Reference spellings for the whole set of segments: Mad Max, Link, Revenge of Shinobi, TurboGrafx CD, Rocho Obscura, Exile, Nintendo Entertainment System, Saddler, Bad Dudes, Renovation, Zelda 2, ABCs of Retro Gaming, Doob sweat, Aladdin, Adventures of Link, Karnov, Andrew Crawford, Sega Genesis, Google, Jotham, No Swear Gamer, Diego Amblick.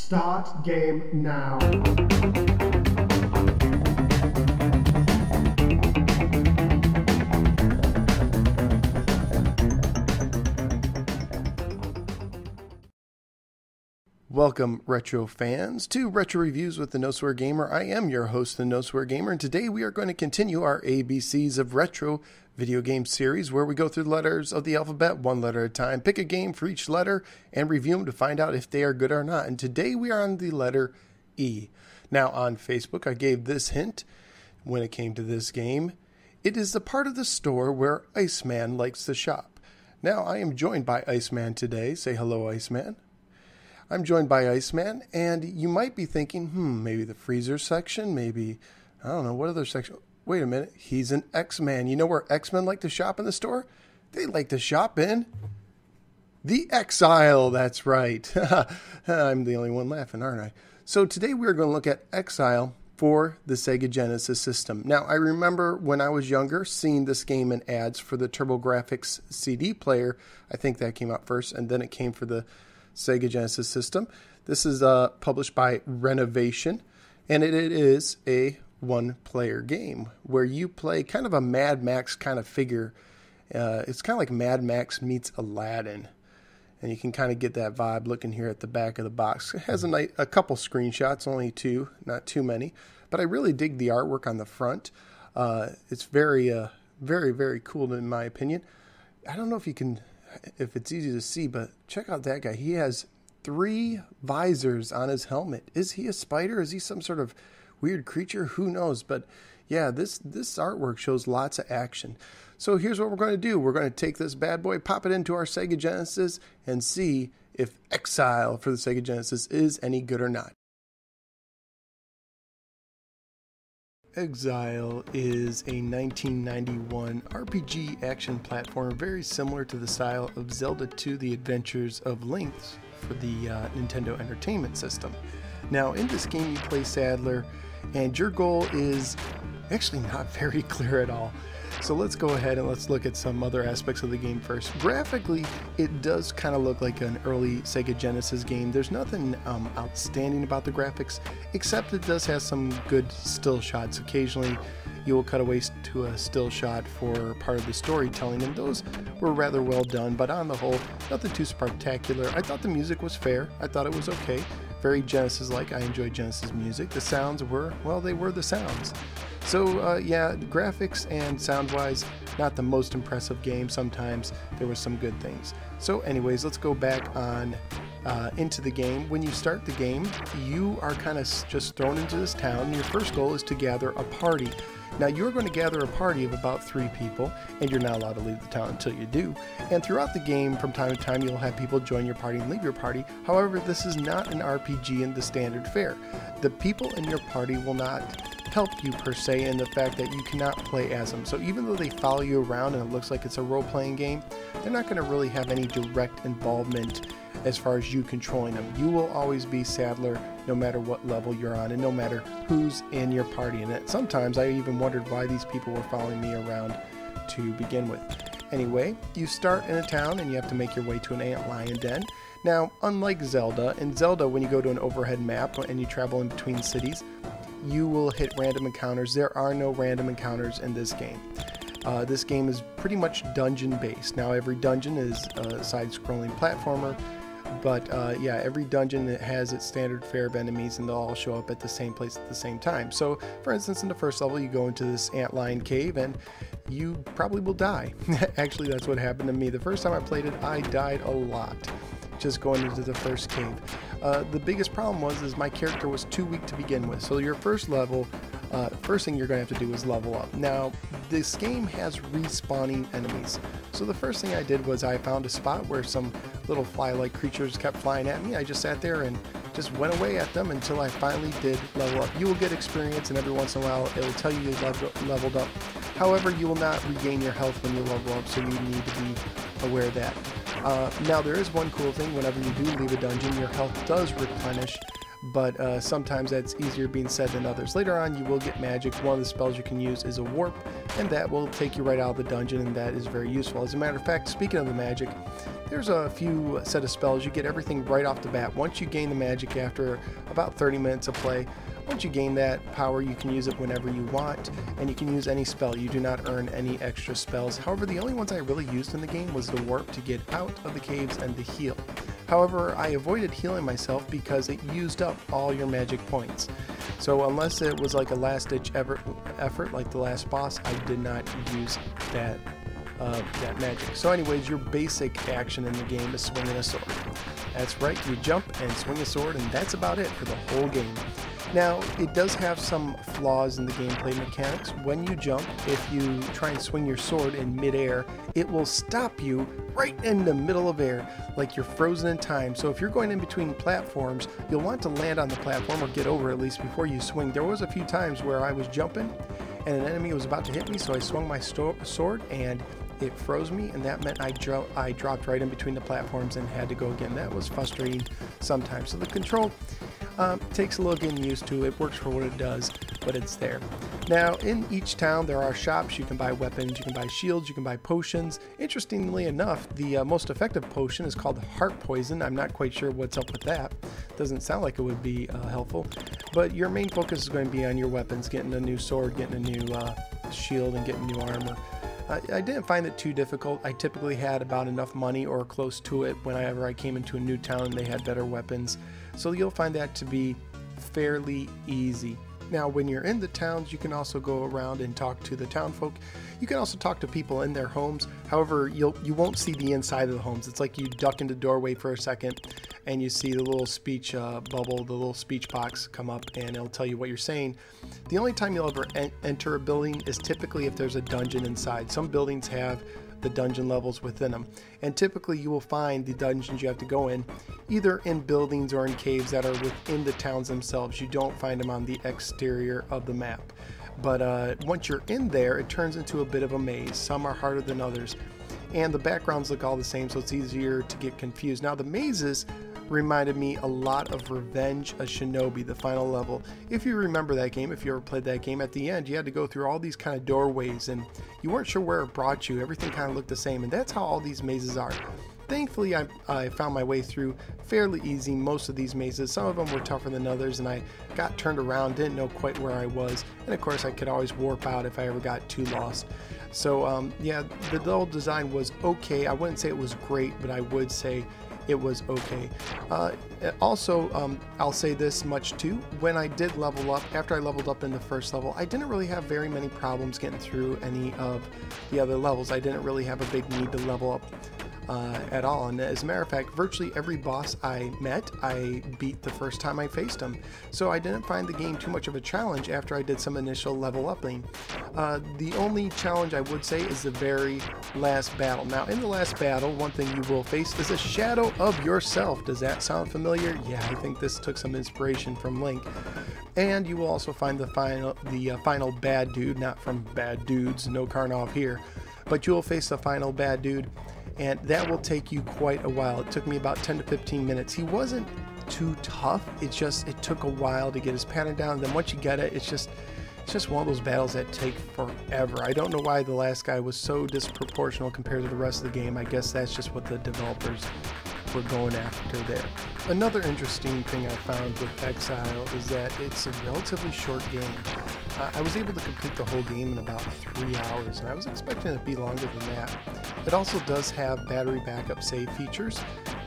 Start game now. Welcome, retro fans, to Retro Reviews with the No Swear Gamer. I am your host, the No Swear Gamer, and today we are going to continue our ABCs of Retro video game series, where we go through letters of the alphabet one letter at a time, pick a game for each letter, and review them to find out if they are good or not. And today we are on the letter E. Now, on Facebook, I gave this hint when it came to this game. It is the part of the store where Iceman likes to shop. Now, I am joined by Iceman today. Say hello, Iceman. I'm joined by Iceman, and you might be thinking, maybe the freezer section, maybe, I don't know, what other section? Wait a minute, he's an X-Man. You know where X-Men like to shop in the store? They like to shop in the Exile, that's right. I'm the only one laughing, aren't I? So today we're going to look at Exile for the Sega Genesis system. Now, I remember when I was younger seeing this game in ads for the TurboGrafx CD player. I think that came out first, and then it came for the Sega Genesis system. This is published by Renovation, and it is a one-player game where you play kind of a Mad Max kind of figure. It's kind of like Mad Max meets Aladdin, and you can kind of get that vibe looking here at the back of the box. It has a couple screenshots, only two, not too many, but I really dig the artwork on the front. It's very, very cool in my opinion. I don't know if you can... if it's easy to see, but check out that guy. He has three visors on his helmet. Is he a spider? Is he some sort of weird creature? Who knows? But yeah, this artwork shows lots of action. So here's what we're going to do. We're going to take this bad boy, pop it into our Sega Genesis, and see if Exile for the Sega Genesis is any good or not. Exile is a 1991 RPG action platformer very similar to the style of Zelda 2, The Adventures of Link for the Nintendo Entertainment System. Now, in this game, you play Saddler, and your goal is actually not very clear at all. So let's go ahead and let's look at some other aspects of the game first. Graphically, it does kind of look like an early Sega Genesis game. There's nothing outstanding about the graphics, except it does have some good still shots. Occasionally, you will cut away to a still shot for part of the storytelling, and those were rather well done, but on the whole, nothing too spectacular. I thought the music was fair. I thought it was okay. Very Genesis-like. I enjoyed Genesis music. The sounds were, well, they were the sounds. So yeah, the graphics and sound-wise, not the most impressive game. Sometimes there were some good things. So anyways, let's go back on into the game. When you start the game, you are kind of just thrown into this town, and your first goal is to gather a party. Now, you're going to gather a party of about 3 people, and you're not allowed to leave the town until you do. And throughout the game, from time to time, you'll have people join your party and leave your party. However, this is not an RPG in the standard fare. The people in your party will not help you per se, in the fact that you cannot play as them. So even though they follow you around and it looks like it's a role-playing game, they're not going to really have any direct involvement as far as you controlling them. You will always be Saddler no matter what level you're on and no matter who's in your party. And sometimes I even wondered why these people were following me around to begin with. Anyway, you start in a town and you have to make your way to an antlion den. Now, unlike Zelda, in Zelda when you go to an overhead map and you travel in between cities, you will hit random encounters. There are no random encounters in this game. This game is pretty much dungeon-based. Now, every dungeon is a side-scrolling platformer, but yeah, every dungeon has its standard fare of enemies, and they'll all show up at the same place at the same time. So, for instance, in the first level, you go into this antlion cave, and you probably will die. Actually, that's what happened to me. The first time I played it, I died a lot just going into the first cave. The biggest problem was my character was too weak to begin with. So your first level, first thing you're going to have to do is level up. Now, this game has respawning enemies. So the first thing I did was I found a spot where some little fly-like creatures kept flying at me. I just sat there and just went away at them until I finally did level up. You will get experience, and every once in a while it will tell you you leveled up. However, you will not regain your health when you level up, so you need to be aware of that. Now, there is one cool thing. Whenever you do leave a dungeon, your health does replenish, but sometimes that's easier being said than others. Later on, you will get magic. One of the spells you can use is a warp, and that will take you right out of the dungeon, and that is very useful. As a matter of fact, speaking of the magic, there's a few set of spells. You get everything right off the bat. Once you gain the magic after about 30 minutes of play, once you gain that power, you can use it whenever you want, and you can use any spell. You do not earn any extra spells. However, the only ones I really used in the game was the warp to get out of the caves and to heal. However, I avoided healing myself because it used up all your magic points. So unless it was like a last-ditch effort, like the last boss, I did not use that magic. So anyways, your basic action in the game is swinging a sword. That's right, you jump and swing a sword, and that's about it for the whole game. Now, it does have some flaws in the gameplay mechanics. When you jump, if you try and swing your sword in midair, it will stop you right in the middle of air, like you're frozen in time. So if you're going in between platforms, you'll want to land on the platform or get over at least before you swing. There was a few times where I was jumping and an enemy was about to hit me, so I swung my sword and it froze me, and that meant I dropped right in between the platforms and had to go again. That was frustrating sometimes. So the control takes a little getting used to. It works for what it does, but it's there. Now, in each town, there are shops. You can buy weapons, you can buy shields, you can buy potions. Interestingly enough, the most effective potion is called Heart Poison. I'm not quite sure what's up with that. Doesn't sound like it would be helpful, but your main focus is going to be on your weapons, getting a new sword, getting a new shield, and getting new armor. I didn't find it too difficult. I typically had about enough money or close to it whenever I came into a new town and they had better weapons. So you'll find that to be fairly easy. Now, when you're in the towns, you can also go around and talk to the town folk. You can also talk to people in their homes. However, you won't see the inside of the homes. It's like you duck into the doorway for a second and you see the little speech bubble, the little speech box come up, and it'll tell you what you're saying. The only time you'll ever enter a building is typically if there's a dungeon inside. Some buildings have the dungeon levels within them, and typically you will find the dungeons you have to go in either in buildings or in caves that are within the towns themselves. You don't find them on the exterior of the map, but once you're in there, it turns into a bit of a maze. Some are harder than others, and the backgrounds look all the same, so it's easier to get confused. Now, the mazes reminded me a lot of Revenge of Shinobi, the final level. If you remember that game, if you ever played that game, at the end you had to go through all these kind of doorways and you weren't sure where it brought you. Everything kind of looked the same, and that's how all these mazes are. Thankfully, I found my way through fairly easy most of these mazes. Some of them were tougher than others, and I got turned around, didn't know quite where I was, and of course I could always warp out if I ever got too lost. So yeah, the level design was okay. I wouldn't say it was great, but I would say it was okay. Also, I'll say this much too, when I did level up, after I leveled up in the first level, I didn't really have very many problems getting through any of the other levels. I didn't really have a big need to level up at all, and as a matter of fact, virtually every boss I met, I beat the first time I faced him. So I didn't find the game too much of a challenge after I did some initial level upping. The only challenge I would say is the very last battle. Now, in the last battle, one thing you will face is a shadow of yourself. Does that sound familiar? Yeah, I think this took some inspiration from Link. And you will also find the final bad dude, not from Bad Dudes, no Karnov here, but you will face the final bad dude. And that will take you quite a while. It took me about 10 to 15 minutes. He wasn't too tough. It took a while to get his pattern down. And then once you get it, it's just one of those battles that take forever. I don't know why the last guy was so disproportional compared to the rest of the game. I guess that's just what the developers were going after there. Another interesting thing I found with Exile is that it's a relatively short game. I was able to complete the whole game in about 3 hours, and I was expecting it to be longer than that. It also does have battery backup save features.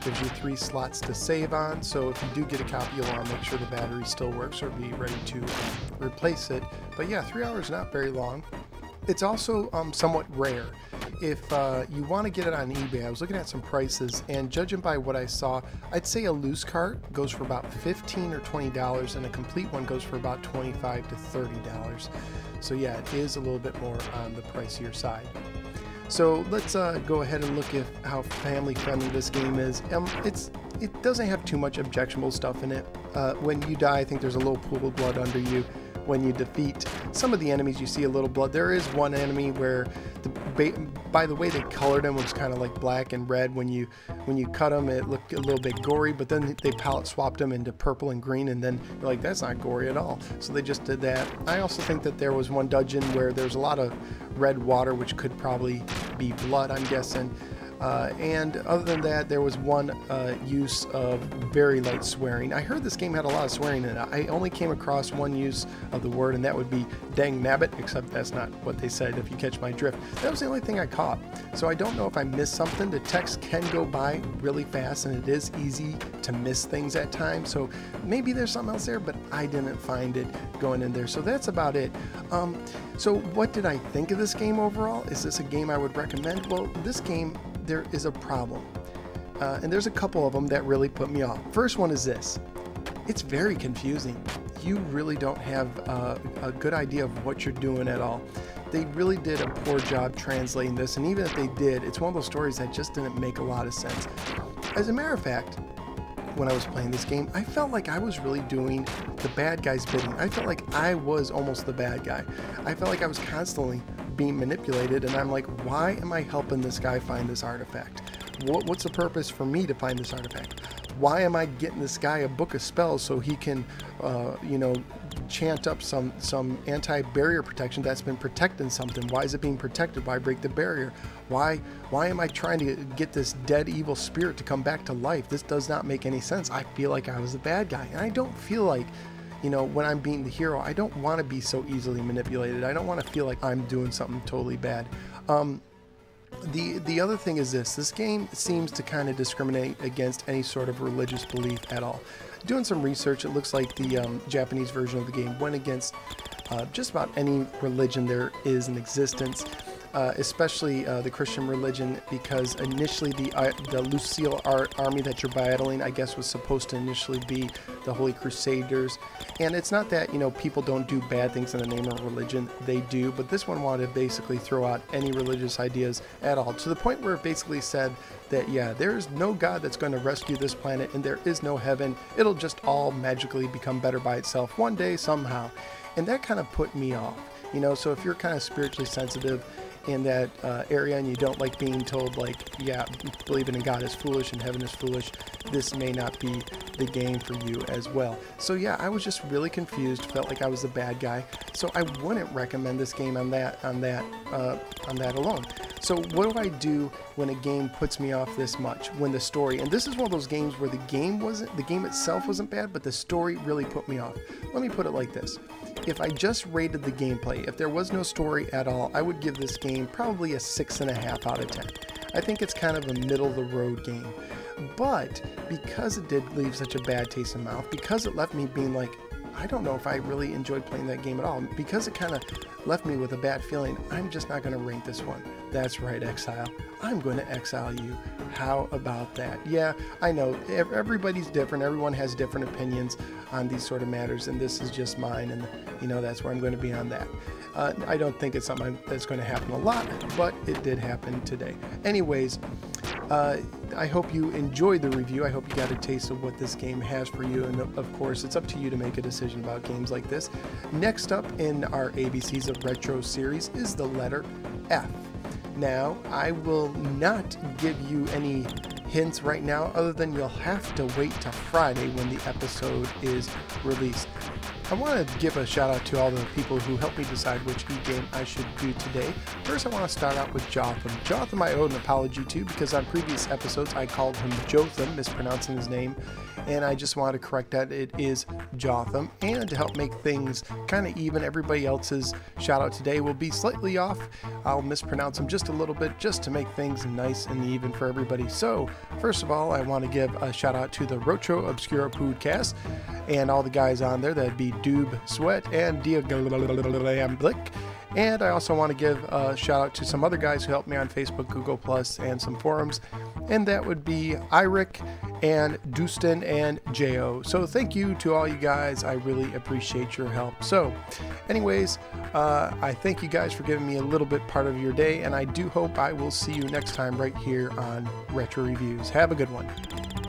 Gives you 3 slots to save on, so if you do get a copy, you'll want to make sure the battery still works or be ready to replace it. But yeah, 3 hours, not very long. It's also somewhat rare. If you want to get it on eBay, I was looking at some prices, and judging by what I saw, I'd say a loose cart goes for about $15 or $20, and a complete one goes for about $25 to $30. So yeah, it is a little bit more on the pricier side. So let's go ahead and look at how family friendly this game is. It doesn't have too much objectionable stuff in it. When you die, I think there's a little pool of blood under you. when you defeat some of the enemies, you see a little blood. There is one enemy where, by the way they colored him, was kind of like black and red. When you cut him, it looked a little bit gory, but then they palette swapped him into purple and green, and then you're like, that's not gory at all. So they just did that. I also think that there was one dungeon where there's a lot of red water, which could probably be blood, I'm guessing. And other than that, there was one use of very light swearing. I heard this game had a lot of swearing in it. I only came across one use of the word, and that would be dang nabbit, except that's not what they said, if you catch my drift. That was the only thing I caught. So I don't know if I missed something. The text can go by really fast, and it is easy to miss things at times. So maybe there's something else there, but I didn't find it going in there. So that's about it. So what did I think of this game overall? Is this a game I would recommend? Well, this game, there is a problem, and there's a couple of them that really put me off. First one is this: it's very confusing. You really don't have a good idea of what you're doing at all. They really did a poor job translating this, and even if they did, it's one of those stories that just didn't make a lot of sense. As a matter of fact, when I was playing this game, I felt like I was really doing the bad guy's bidding. I felt like I was almost the bad guy. I felt like I was constantly being manipulated, and I'm like, why am I helping this guy find this artifact? What's the purpose for me to find this artifact? Why am I getting this guy a book of spells so he can, you know, chant up some anti-barrier protection that's been protecting something? Why is it being protected? Why break the barrier? Why am I trying to get this dead evil spirit to come back to life? This does not make any sense. I feel like I was the bad guy, and I don't feel like, you know, when I'm being the hero, I don't want to be so easily manipulated. I don't want to feel like I'm doing something totally bad. The other thing is this: this game seems to kind of discriminate against any sort of religious belief at all. Doing some research, it looks like the Japanese version of the game went against just about any religion there is in existence, especially the Christian religion, because initially the Lucille army that you're battling, I guess, was supposed to initially be the Holy Crusaders. And it's not that, you know, people don't do bad things in the name of religion, they do, but this one wanted to basically throw out any religious ideas at all, to the point where it basically said that, yeah, there's no God that's going to rescue this planet, and there is no heaven. It'll just all magically become better by itself one day somehow. And that kind of put me off, you know. So if you're kind of spiritually sensitive in that area, and you don't like being told, like, yeah, believing in God is foolish and heaven is foolish, this may not be the game for you as well. So yeah, I was just really confused, felt like I was the bad guy, so I wouldn't recommend this game on that alone. So what do I do when a game puts me off this much? When the story, and this is one of those games where the game itself wasn't bad, but the story really put me off. Let me put it like this: if I just rated the gameplay, if there was no story at all, I would give this game probably a 6.5 out of 10. I think it's kind of a middle of the road game, but because it did leave such a bad taste in my mouth, because it left me being like, I don't know if I really enjoyed playing that game at all, because it kind of left me with a bad feeling, I'm just not going to rate this one. That's right, Exile. I'm going to exile you. How about that? Yeah, I know everybody's different. Everyone has different opinions on these sort of matters, and this is just mine, and you know, that's where I'm going to be on that. I don't think it's something that's going to happen a lot, but it did happen today. Anyways, I hope you enjoyed the review. I hope you got a taste of what this game has for you, and of course, it's up to you to make a decision about games like this. Next up in our ABCs of Retro series is the letter F. Now, I will not give you any hints right now, other than you'll have to wait till Friday when the episode is released. I want to give a shout out to all the people who helped me decide which e-game I should do today. First, I want to start out with Jotham. Jotham I owe an apology to, because on previous episodes I called him Jotham, mispronouncing his name, and I just wanted to correct that. It is Jotham, and to help make things kind of even, everybody else's shout out today will be slightly off. I'll mispronounce them just a little bit, just to make things nice and even for everybody. So, first of all, I want to give a shout out to the Rocho Obscura podcast and all the guys on there. That'd be Doob Sweat and Diego Amblick. And I also want to give a shout out to some other guys who helped me on Facebook, Google Plus, and some forums, and that would be Iric and Dustin and Jo. So thank you to all you guys. I really appreciate your help. So anyways, I thank you guys for giving me a little bit part of your day, and I do hope I will see you next time right here on Retro Reviews. Have a good one.